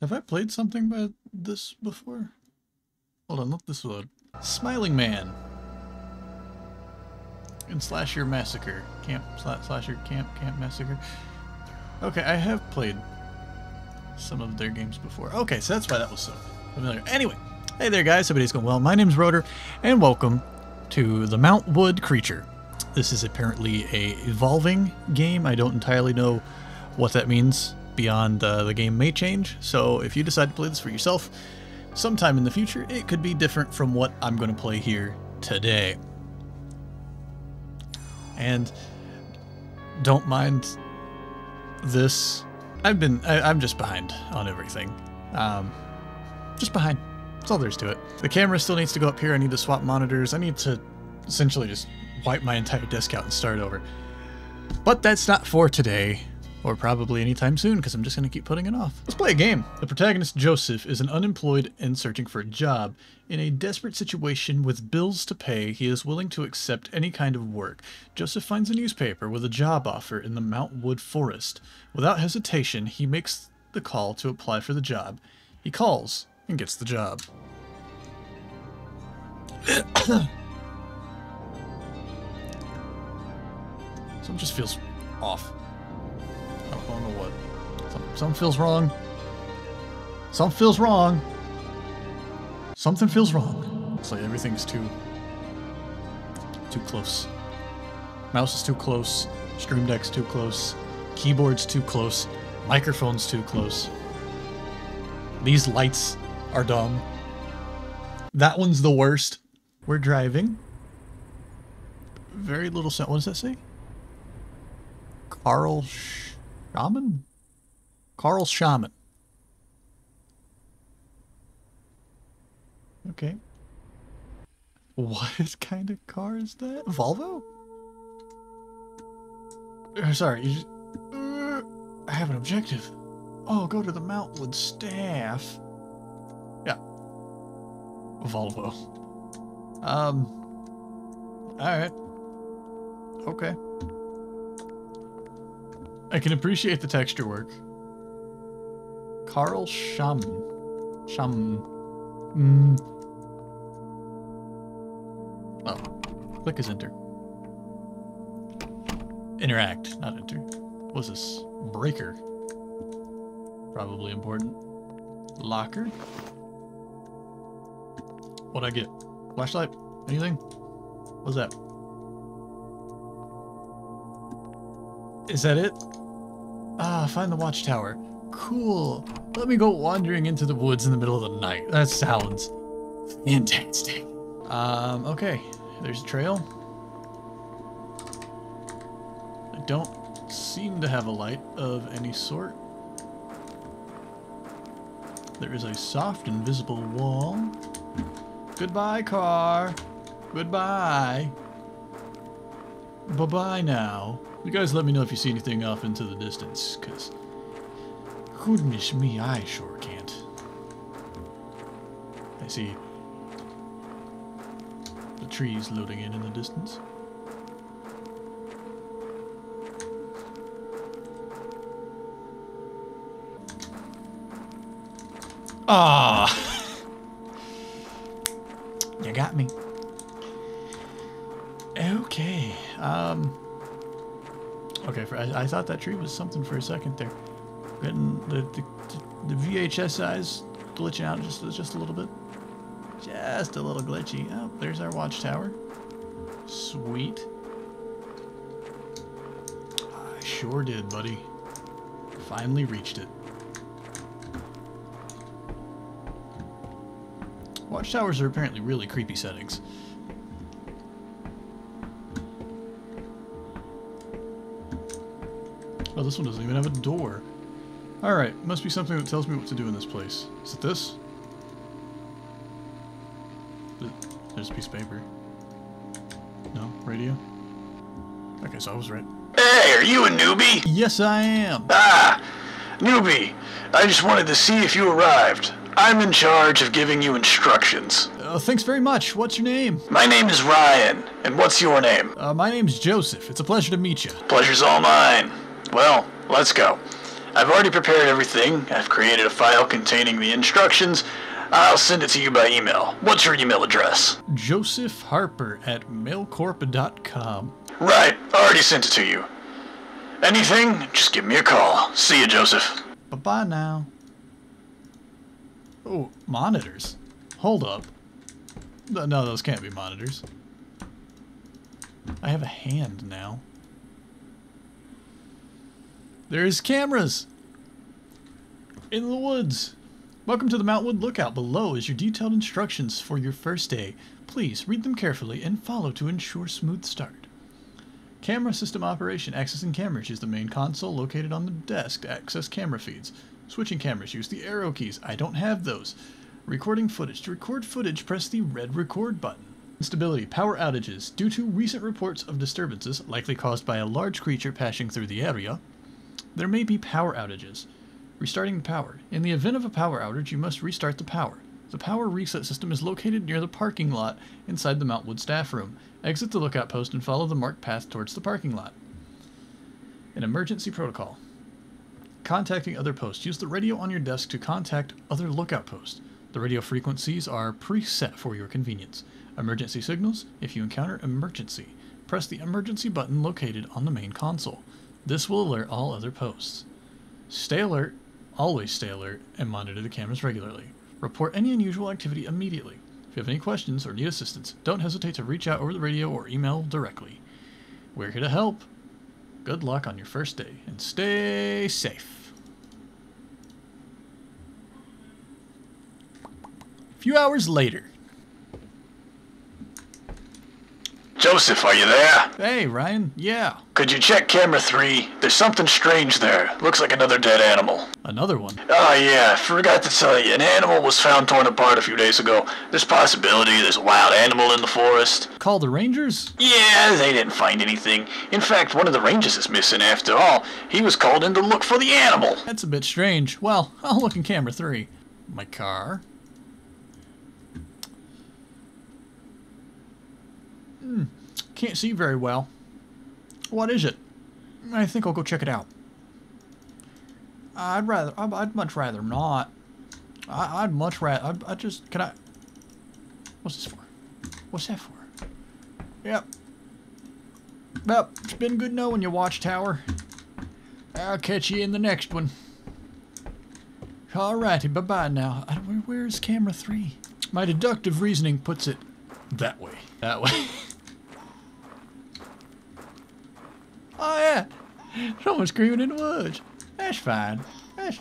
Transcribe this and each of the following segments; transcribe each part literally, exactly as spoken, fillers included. Have I played something by this before? Hold on, not this one. Smiling Man. And Slasher Massacre. Camp, Slasher, Camp, Camp Massacre. Okay, I have played some of their games before. Okay, so that's why that was so familiar. Anyway, hey there guys, everybody's going well. My name's Rodor, and welcome to the Mountwood Creature. This is apparently a evolving game. I don't entirely know what that means beyond uh, the game may change. So if you decide to play this for yourself sometime in the future, it could be different from what I'm going to play here today. And don't mind this. I've been, I, I'm just behind on everything. Um, just behind. That's all there is to it. The camera still needs to go up here. I need to swap monitors. I need to essentially just wipe my entire desk out and start over. But that's not for today, or probably anytime soon, because I'm just going to keep putting it off. Let's play a game. The protagonist, Joseph, is an unemployed and searching for a job. In a desperate situation with bills to pay, he is willing to accept any kind of work. Joseph finds a newspaper with a job offer in the Mountwood Forest. Without hesitation, he makes the call to apply for the job. He calls and gets the job. Something just feels off. I don't, I don't know what. Something, something feels wrong. Something feels wrong. Something feels wrong. It's like everything's too... too close. Mouse is too close. Stream Deck's too close. Keyboard's too close. Microphone's too close. These lights are dumb. That one's the worst. We're driving. Very little sound. What does that say? Carl Shaman? Carl Shaman. Okay. What kind of car is that? Volvo? Oh, sorry, you just, uh, I have an objective. Oh, go to the Mountwood staff. Yeah. Volvo. Um. Alright. Okay. I can appreciate the texture work. Carl Shum. Shum. Mm. Oh. Click is enter. Interact, not enter. What's this? Breaker. Probably important. Locker. What'd I get? Flashlight? Anything? What's that? Is that it? Ah, find the watchtower. Cool. Let me go wandering into the woods in the middle of the night. That sounds fantastic. Um, okay. There's a trail. I don't seem to have a light of any sort. There is a soft, invisible wall. Goodbye, car. Goodbye. Bye-bye now. You guys let me know if you see anything off into the distance, because... goodness me, I sure can't. I see the trees loading in in the distance. Ah! You got me. Okay, um... okay, for, I, I thought that tree was something for a second there. Getting the, the, the V H S size glitching out just, just a little bit. Just a little glitchy. Oh, there's our watchtower. Sweet. I sure did, buddy. Finally reached it. Watchtowers are apparently really creepy settings. Oh, this one doesn't even have a door. Alright, must be something that tells me what to do in this place. Is it this? There's a piece of paper. No? Radio? Okay, so I was right. Hey, are you a newbie? Yes, I am. Ah, newbie. I just wanted to see if you arrived. I'm in charge of giving you instructions. Uh, thanks very much. What's your name? My name is Ryan. And what's your name? Uh, my name's Joseph. It's a pleasure to meet you. Pleasure's all mine. Well, let's go. I've already prepared everything. I've created a file containing the instructions. I'll send it to you by email. What's your email address? Joseph Harper at mailcorp dot com. Right. Already sent it to you. Anything, just give me a call. See you, Joseph. Bye-bye now. Oh, monitors. Hold up. No, no, those can't be monitors. I have a hand now. There's cameras! In the woods! Welcome to the Mountwood Lookout. Below is your detailed instructions for your first day. Please read them carefully and follow to ensure smooth start. Camera system operation. Accessing cameras. Use the main console located on the desk to access camera feeds. Switching cameras. Use the arrow keys. I don't have those. Recording footage. To record footage, press the red record button. Instability. Power outages. Due to recent reports of disturbances, likely caused by a large creature passing through the area, there may be power outages. Restarting the power. In the event of a power outage, you must restart the power. The power reset system is located near the parking lot inside the Mountwood staff room. Exit the lookout post and follow the marked path towards the parking lot. An emergency protocol. Contacting other posts. Use the radio on your desk to contact other lookout posts. The radio frequencies are preset for your convenience. Emergency signals. If you encounter emergency, press the emergency button located on the main console. This will alert all other posts. Stay alert. Always stay alert and monitor the cameras regularly. Report any unusual activity immediately. If you have any questions or need assistance, don't hesitate to reach out over the radio or email directly. We're here to help. Good luck on your first day and stay safe. A few hours later. Joseph, are you there? Hey, Ryan. Yeah. Could you check camera three? There's something strange there. Looks like another dead animal. Another one? Oh, yeah. I forgot to tell you. An animal was found torn apart a few days ago. There's a possibility there's a wild animal in the forest. Call the rangers? Yeah, they didn't find anything. In fact, one of the rangers is missing after all. He was called in to look for the animal. That's a bit strange. Well, I'll look in camera three. My car. Hmm. Can't see very well. What is it? I think I'll go check it out. I'd rather. I'd, I'd much rather not. I, I'd much rather. I'd, I just. Can I? What's this for? What's that for? Yep. Yep. It's been good knowing you, Watchtower. I'll catch you in the next one. Alrighty. Bye bye now. I, where, where is camera three? My deductive reasoning puts it that way. That way. Oh yeah, someone's screaming in the woods. That's fine. That's...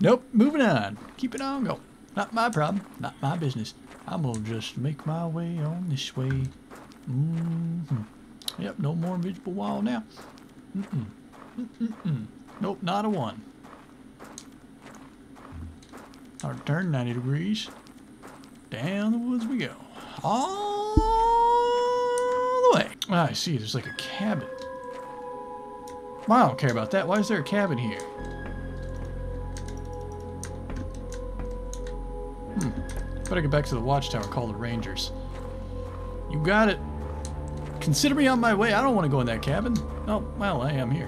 Nope, moving on. Keep it on going. Not my problem. Not my business. I'm gonna just make my way on this way. Mm-hmm. Yep, no more invisible wall now. Mm-mm. Mm-mm-mm. Nope, not a one. I'll turn ninety degrees. Down the woods we go. All the way. Ah, I see. There's like a cabin. Well, I don't care about that. Why is there a cabin here? Hmm. Better get back to the watchtower. Call the rangers. You got it. Consider me on my way. I don't want to go in that cabin. Oh, well, I am here.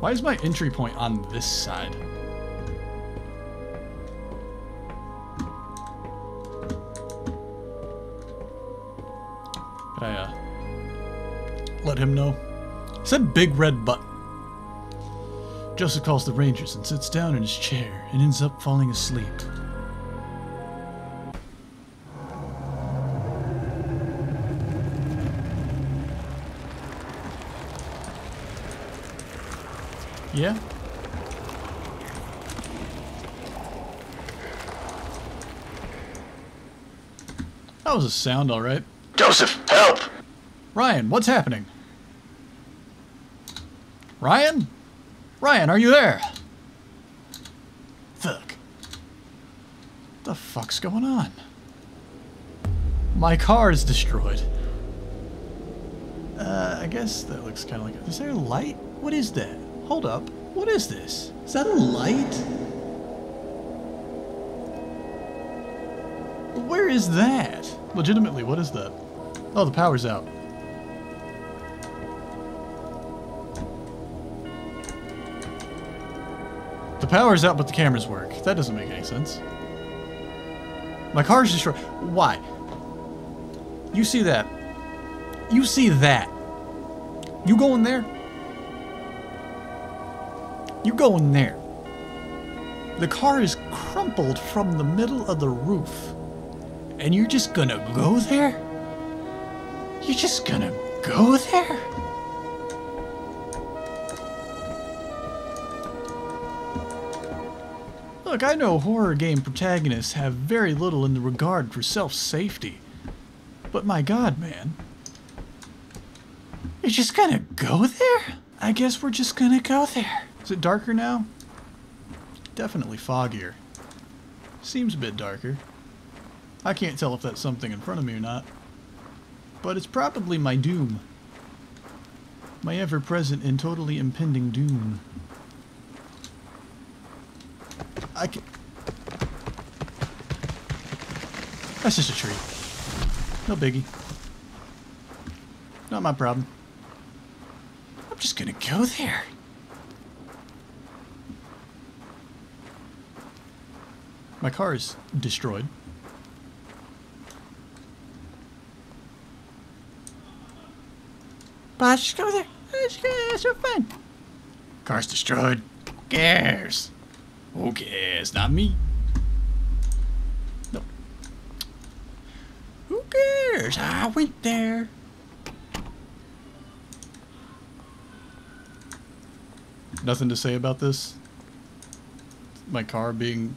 Why is my entry point on this side? Could I, uh, let him know? It's that big red button. Joseph calls the rangers and sits down in his chair and ends up falling asleep. Yeah? That was a sound, all right. Joseph, help! Ryan, what's happening? Ryan? Ryan, are you there? Fuck. What the fuck's going on? My car is destroyed. Uh, I guess that looks kind of like a... Is there a light? What is that? Hold up. What is this? Is that a light? Where is that? Legitimately, what is that? Oh, the power's out. The power's out, but the cameras work. That doesn't make any sense. My car's destroyed. Why? You see that. You see that. You go in there. You go in there. The car is crumpled from the middle of the roof. And you're just gonna go there? You're just gonna go there? Look, I know horror game protagonists have very little in the regard for self-safety. But my god, man. You're just gonna go there? I guess we're just gonna go there. Is it darker now? Definitely foggier. Seems a bit darker. I can't tell if that's something in front of me or not. But it's probably my doom. My ever-present and totally impending doom. I can... That's just a tree. No biggie. Not my problem. I'm just gonna go there. My car is destroyed. But I just go there. I just go there. It's so fun. Car's destroyed. Who cares? Who cares? Not me. No. Who cares? I went there. Nothing to say about this. My car being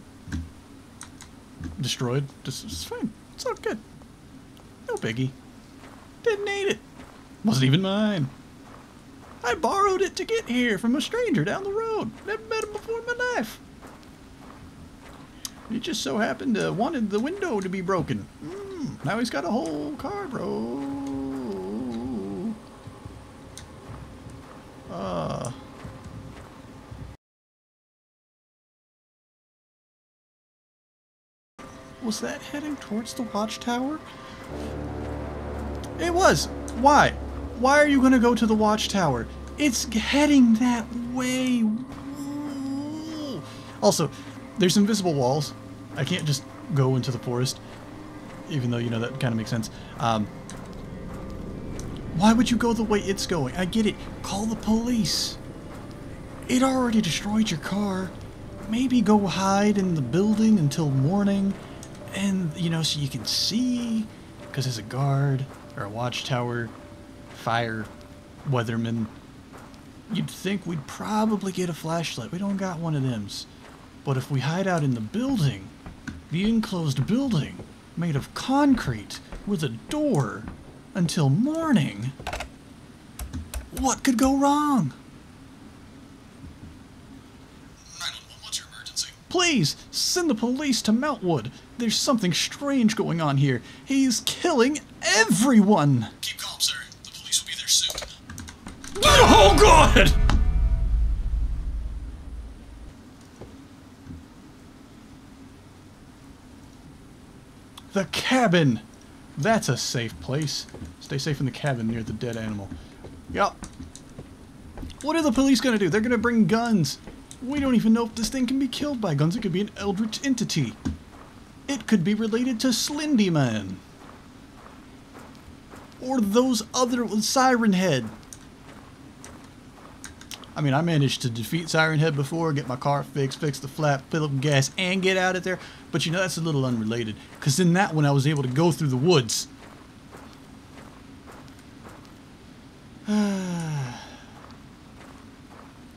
destroyed. Just, it's fine. It's all good. No biggie. Didn't need it. Wasn't even mine. I borrowed it to get here from a stranger down the road. Never met him before in my life. He just so happened to wanted the window to be broken. Mm, now he's got a whole car, bro. Uh... Was that heading towards the watchtower? It was! Why? Why are you gonna go to the watchtower? It's heading that way! Also, there's invisible walls. I can't just go into the forest. Even though, you know, that kind of makes sense. Um, why would you go the way it's going? I get it. Call the police. It already destroyed your car. Maybe go hide in the building until morning. And, you know, so you can see, because there's a guard, or a watchtower, fire, weatherman. You'd think we'd probably get a flashlight. We don't got one of them's. But if we hide out in the building, the enclosed building, made of concrete, with a door, until morning, what could go wrong? Please, send the police to Mountwood. There's something strange going on here. He's killing everyone. Keep calm, sir. The police will be there soon. Oh, God! The cabin. That's a safe place. Stay safe in the cabin near the dead animal. Yup. What are the police going to do? They're going to bring guns. We don't even know if this thing can be killed by guns. It could be an eldritch entity. It could be related to Slendy Man. Or those other... Siren Head. I mean, I managed to defeat Siren Head before, get my car fixed, fix the flap, fill up gas, and get out of there. But you know, that's a little unrelated. Because in that one, I was able to go through the woods.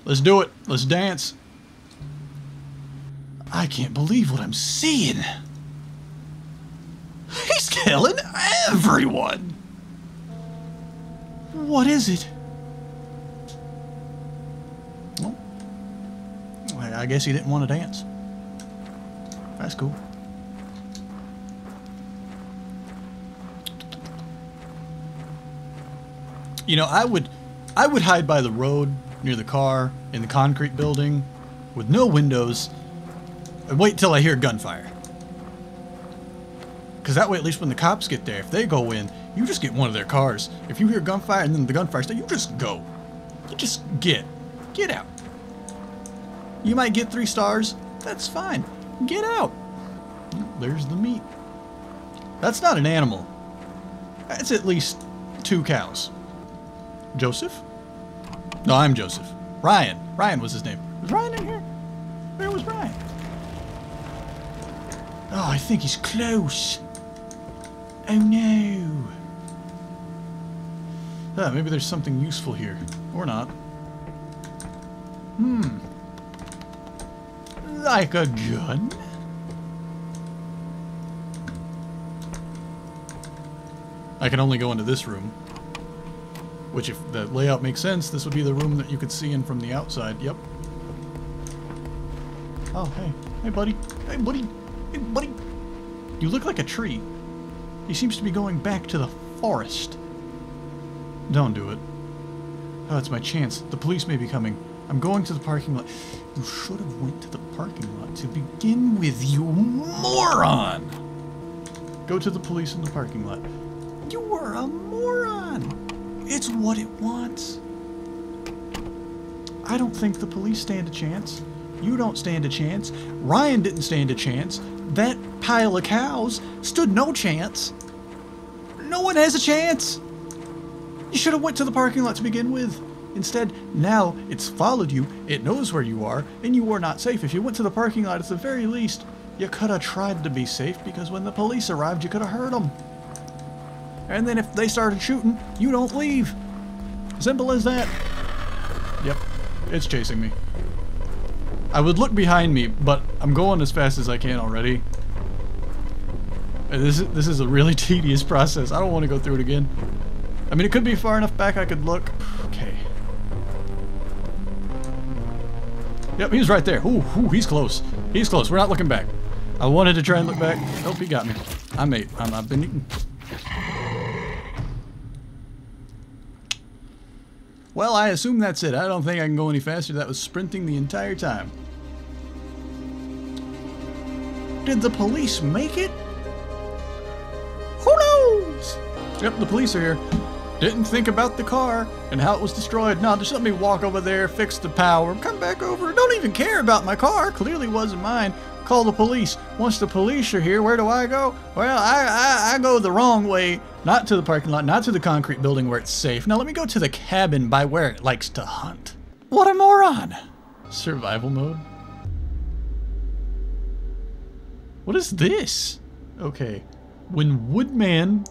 Let's do it. Let's dance. I can't believe what I'm seeing. He's killing everyone. What is it? Well, I guess he didn't want to dance. That's cool. You know, I would, I would hide by the road. Near the car, in the concrete building, with no windows, and wait till I hear gunfire. Because that way, at least when the cops get there, if they go in, you just get one of their cars. If you hear gunfire and then the gunfire's there, you just go. You just get. Get out. You might get three stars. That's fine. Get out. There's the meat. That's not an animal. That's at least two cows. Joseph? No, I'm Joseph. Ryan. Ryan was his name. Was Ryan in here? Where was Ryan? Oh, I think he's close. Oh no. Ah, maybe there's something useful here. Or not. Hmm. Like a gun? I can only go into this room. Which, if the layout makes sense, this would be the room that you could see in from the outside. Yep. Oh, hey. Hey, buddy. Hey, buddy. Hey, buddy. You look like a tree. He seems to be going back to the forest. Don't do it. Oh, it's my chance. The police may be coming. I'm going to the parking lot. You should have went to the parking lot to begin with, you moron! Go to the police in the parking lot. You were a moron! It's what it wants. I don't think the police stand a chance. You don't stand a chance. Ryan didn't stand a chance. That pile of cows stood no chance. No one has a chance! You should have went to the parking lot to begin with. Instead, now it's followed you, it knows where you are, and you are not safe. If you went to the parking lot, at the very least, you could have tried to be safe, because when the police arrived, you could have heard them. And then if they started shooting, you don't leave. Simple as that. Yep, it's chasing me. I would look behind me, but I'm going as fast as I can already. This is, this is a really tedious process. I don't want to go through it again. I mean, it could be far enough back I could look. Okay. Yep, he was right there. Ooh, ooh, he's close. He's close. We're not looking back. I wanted to try and look back. Nope, he got me. I'm eight. I'm, I've been eaten. Well, I assume that's it. I don't think I can go any faster. That was sprinting the entire time. Did the police make it? Who knows? Yep, the police are here. Didn't think about the car and how it was destroyed. No, just let me walk over there, fix the power, come back over. Don't even care about my car. Clearly wasn't mine. Call the police. Once the police are here, where do I go? Well, I, I, I go the wrong way. Not to the parking lot, not to the concrete building where it's safe. Now let me go to the cabin by where it likes to hunt. What a moron. Survival mode. What is this? Okay. When Woodman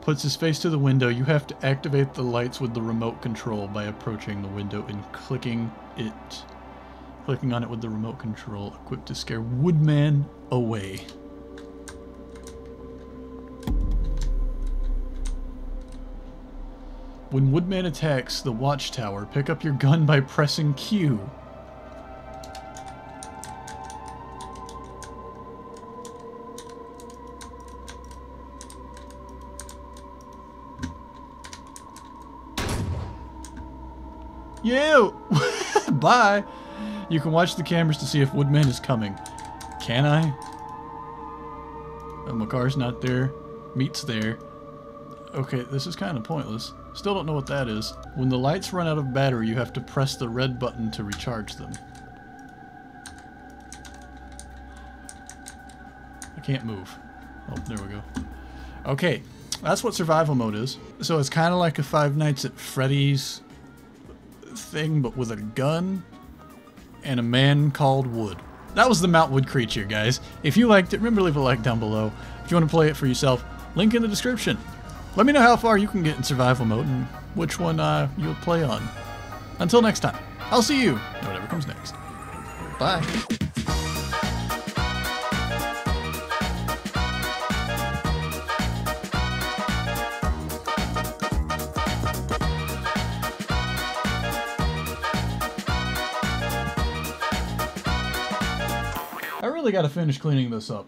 puts his face to the window, you have to activate the lights with the remote control by approaching the window and clicking it. Clicking on it with the remote control equipped to scare Woodman away. When Woodman attacks the watchtower, pick up your gun by pressing Q. Yeah! Bye! You can watch the cameras to see if Woodman is coming. Can I? Oh, my car's not there. Meat's there. Okay, this is kind of pointless. Still don't know what that is. When the lights run out of battery, you have to press the red button to recharge them. I can't move. Oh, there we go. Okay, that's what survival mode is. So it's kind of like a Five Nights at Freddy's thing, but with a gun and a man called Wood. That was the Mountwood Creature, guys. If you liked it, remember to leave a like down below. If you want to play it for yourself, link in the description. Let me know how far you can get in survival mode and which one uh, you'll play on. Until next time, I'll see you in whatever comes next. Bye. I really gotta finish cleaning this up.